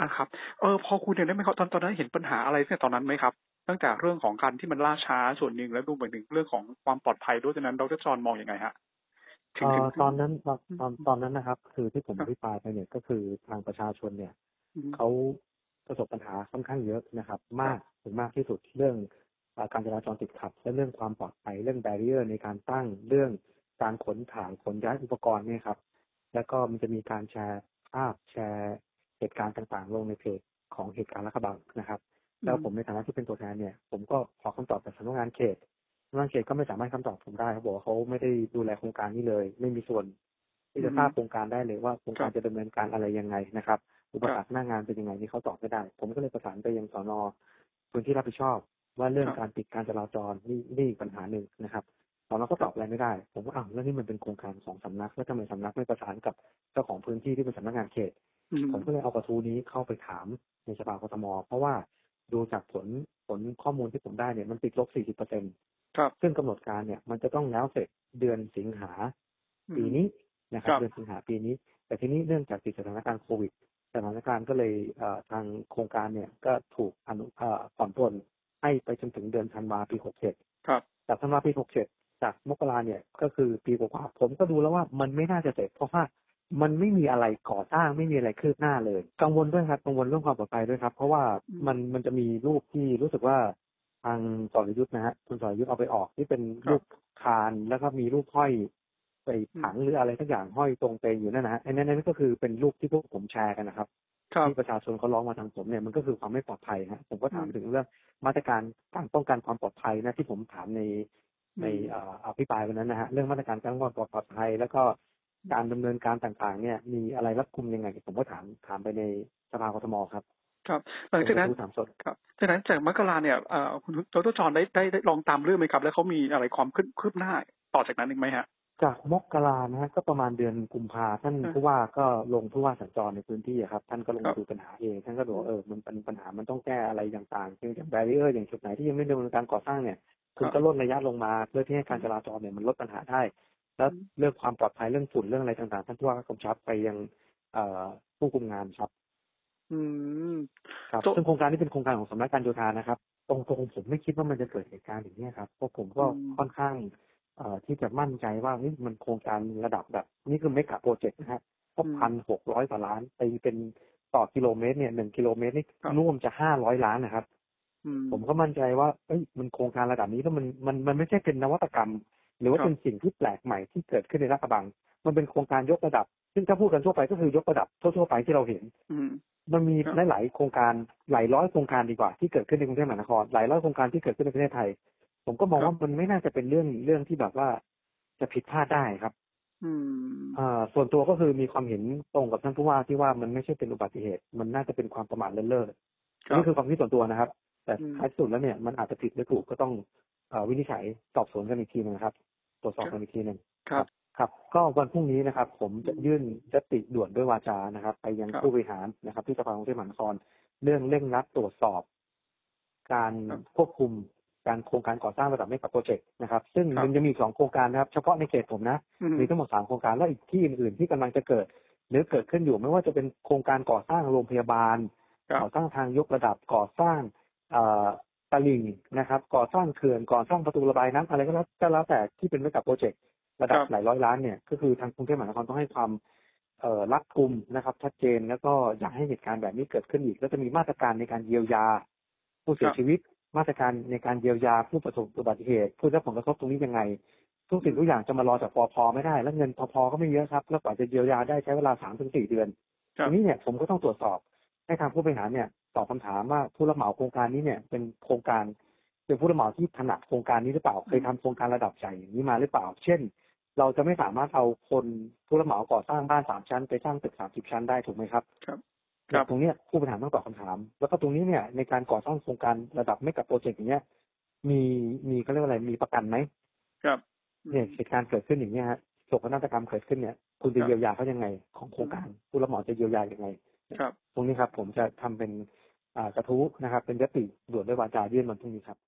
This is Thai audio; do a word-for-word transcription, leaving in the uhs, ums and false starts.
อ่ะครับเออพอคุณเห็นได้ไหมครับตอนตอนนั้นเห็นปัญหาอะไรตั้งแต่ตอนนั้นไหมครับตั้งแต่เรื่องของการที่มันล่าช้าส่วนหนึ่งแล้วดูเหมือนถึงเรื่องของความปลอดภัยด้วยฉะนั้นดร.จรมองยังไงฮะเอ่อตอนนั้นตอนตอนนั้นนะครับคือที่ผมอภิปรายไปเนี่ยก็คือทางประชาชนเนี่ยเขาประสบปัญหาค่อนข้างเยอะนะครับมากถึงมากที่สุดเรื่องการจราจรติดขัดและเรื่องความปลอดภัยเรื่องแบเรียร์ในการตั้งเรื่องการขนถ่ายขนย้ายอุปกรณ์เนี่ยครับแล้วก็มันจะมีการแชร์ภาพแชร์เหตุการณ์ต่างๆลงในเพจของเหตุการณ์รัฐบาลนะครับแล้วผมในฐานะที่เป็นตัวแทนเนี่ยผมก็ขอคำตอบจากสำนักงานเขตสำนักงานเขตก็ไม่สามารถคำตอบผมได้เขาบอกว่าเขาไม่ได้ดูแลโครงการนี้เลยไม่มีส่วนที่จะทราบโครงการได้เลยว่าโครงการจะดำเนินการอะไรยังไงนะครับอุปสรรคหน้างานเป็นยังไงนี่เขาตอบไม่ได้ผมก็เลยประสานไปยังสน.พื้นที่รับผิดชอบว่าเรื่องการปิดการจราจรนี่นี่ปัญหาหนึ่งนะครับตอนนั้นก็ตอบอะไรไม่ได้ผมก็อ้าวแล้วนี่มันเป็นโครงการของสำนักแล้วทำไมสำนักไม่ประสานกับเจ้าของพื้นที่ที่เป็นสำนักงานเขตผมก็เลยเอากระทู้นี้เข้าไปถามในสภากทม.เพราะว่าดูจากผลผลข้อมูลที่ผมได้เนี่ยมันติดลบ สี่สิบเปอร์เซ็นต์ ครับซึ่งกำหนดการเนี่ยมันจะต้องแล้วเสร็จเดือนสิงหาปีนี้นะครับเดือนสิงหาปีนี้แต่ทีนี้เนื่องจากติดสถานการณ์โควิดสถานการณ์ก็เลยทางโครงการเนี่ยก็ถูกอนุผ่อนปลนให้ไปจนถึงเดือนธันวาปีหกสิบเจ็ดครับจากธันวาปีหกสิบเจ็ดจากมกราเนี่ยก็คือปีกว่าผมก็ดูแล้วว่ามันไม่น่าจะเสร็จเพราะว่ามันไม่มีอะไรก่อสร้างไม่มีอะไรคืบหน้าเลยกังวลด้วยครับกังวลเรื่องความปลอดภัยด้วยครับเพราะว่ามันมันจะมีรูปที่รู้สึกว่าทางสรยุทธนะฮะคุณสรยุทธเอาไปออกที่เป็นรูปคานแล้วก็มีรูปห้อยไปถังหรืออะไรทั้งอย่างห้อยตรงเตงอยู่นั่นนะฮะไอ้นั่นนั่นก็คือเป็นรูปที่พวกผมแชร์กันนะครับที่ประชาชนเขาร้องมาทางผมเนี่ยมันก็คือความไม่ปลอดภัยฮะผมก็ถามถึงเรื่องมาตรการการป้องกันความปลอดภัยนะที่ผมถามในในอภิปรายวันนั้นนะฮะเรื่องมาตรการการป้องกันความปลอดภัยแล้วก็การดำเนินการต่างๆเนี่ยมีอะไรรัดกุมยังไงผมก็ถามถามไปในสภากทม.ครับครับหลังจากนั้นครับดังนั้นจากมกราเนี่ยคุณดร.จรได้ได้ลองตามเรื่องไหมครับแล้วเขามีอะไรความคืบหน้าต่อจากนั้นอีกไหมฮะจากมกรานะฮะก็ประมาณเดือนกุมภาท่านผู้ว่าก็ลงผู้ว่าสัญจรในพื้นที่ครับท่านก็ลงดูปัญหาเองท่านก็บอกเออมันเป็นปัญหามันต้องแก้อะไรต่างๆอย่างแบเรียร์อย่างจุดไหนที่ยังไม่ดำเนินการก่อสร้างเนี่ยคุณก็ลดระยะลงมาเพื่อที่ให้การจราจรเนี่ยมันลดปัญหาได้แล้วเรื่องความปลอดภัยเรื่องฝุ่นเรื่องอะไรต่างๆท่านผู้ว่าก็กำชับไปยังผู้คุมงานครับอืมครับซึ่งโครงการนี้เป็นโครงการของสำนักการโยธานะครับตรงๆผมไม่คิดว่ามันจะเกิดเหตุการณ์อย่างนี้ครับเพราะผมก็ค่อนข้างที่จะมั่นใจว่านี่มันโครงการระดับแบบนี่คือเมกะโปรเจกต์นะฮะก็พันหกร้อยกว่าล้านตีเป็นต่อกิโลเมตรเนี่ยหนึ่งกิโลเมตรนี่ร่วมจะห้าร้อยล้านนะครับผมก็มั่นใจว่าเอ้ยมันโครงการระดับนี้แล้วมันมันมันไม่ใช่เป็นนวัตกรรมหรือว่าเป็นสิ่งที่แปลกใหม่ที่เกิดขึ้นในลาดกระบังมันเป็นโครงการยกระดับซึ่งถ้าพูดกันทั่วไปก็คือยกระดับทั่วๆไปที่เราเห็นมันมีหลายๆโครงการหลายร้อยโครงการดีกว่าที่เกิดขึ้นในกรุงเทพมหานครหลายร้อยโครงการที่เกิดขึ้นในประเทศไทยผมก็มองว่ามันไม่น่าจะเป็นเรื่องเรื่องที่แบบว่าจะผิดพลาดได้ครับอ่าส่วนตัวก็คือมีความเห็นตรงกับท่านผู้ว่าที่ว่ามันไม่ใช่เป็นอุบัติเหตุมันน่าจะเป็นความประมาทเลิศนี่คือความคิดส่วนตัวนะครับแต่ท้ายสุดแล้วเนี่ยมันอาจจะผิดหรือถูกก็ต้องวินิจฉัยสอบสวนกันอีกทีนึงครับตรวจสอบกันอีกทีนึงครับครับก็วันพรุ่งนี้นะครับผมจะยื่นยติด่วนด้วยวาจานะครับไปยังผู้บริหารนะครับที่สภากรุงเทพมหานครเรื่องเร่งรัดตรวจสอบการควบคุมการโครงการก่อสร้างระดับเมกะโปรเจกต์นะครับซึ่งมันจะมีสองโครงการนะครับเฉพาะในเขตผมนะมีทั้งหมดสามโครงการและอีกที่อื่นๆที่กำลังจะเกิดหรือเกิดขึ้นอยู่ไม่ว่าจะเป็นโครงการก่อสร้างโรงพยาบาลก่อสร้างทางยกระดับก่อสร้างตลิ่งนะครับก่อสร้างเขื่อนก่อสร้างประตูระบายน้ำอะไรก็แล้วก็แล้วแต่ที่เป็นเมกะโปรเจกต์ระดับหลายร้อยล้านเนี่ยก็คือทางกรุงเทพมหานครต้องให้ความรัดกุมนะครับชัดเจนแล้วก็อยากให้เหตุการณ์แบบนี้เกิดขึ้นอีกแล้วจะมีมาตรการในการเยียวยาผู้เสียชีวิตมาตรการในการเยียวยาผู้ประสบอุบัติเหตุผู้ได้รับผลกระทบตรงนี้ยังไงทุกสิ่งทุกอย่างจะมารอจากปภ.ไม่ได้แล้วเงินปภ.ก็ไม่เยอะครับแล้วกว่าจะเยียวยาได้ใช้เวลาสามถึงสี่เดือนทีนี้เนี่ยผมก็ต้องตรวจสอบให้ทางผู้บริหารเนี่ยตอบคำถามว่าผู้รับเหมาโครงการนี้เนี่ยเป็นโครงการเป็นผู้รับเหมาที่ถนัดโครงการนี้หรือเปล่าเคยทำโครงการระดับใหญ่อย่างนี้มาหรือเปล่าเช่นเราจะไม่สามารถเอาคนผู้รับเหมาก่อสร้างบ้านสามชั้นไปสร้างตึกสามสิบชั้นได้ถูกไหมครับครับครับตรงนี้ผู้บริหารต้องตอบคำถามแล้วก็ตรงนี้เนี่ยในการก่อสร้างโครงการระดับเมกะโปรเจกต์อย่างเงี้ยมีมีเขาเรียกว่าอะไรมีประกันไหมครับเนี่ยเหตุการณ์เกิดขึ้นอย่างเงี้ยฮะโศกนาฏกรรมเกิดขึ้นเนี่ยคุณจะเยียวยาเขายังไงของโครงการผู้รับเหมาจะเยียวยายังไงครับตรงนี้ครับผมจะทำเป็นกระทู้นะครับเป็นยติด่วนด้วยวาจายื่นวันพรุ่งนี้ครับ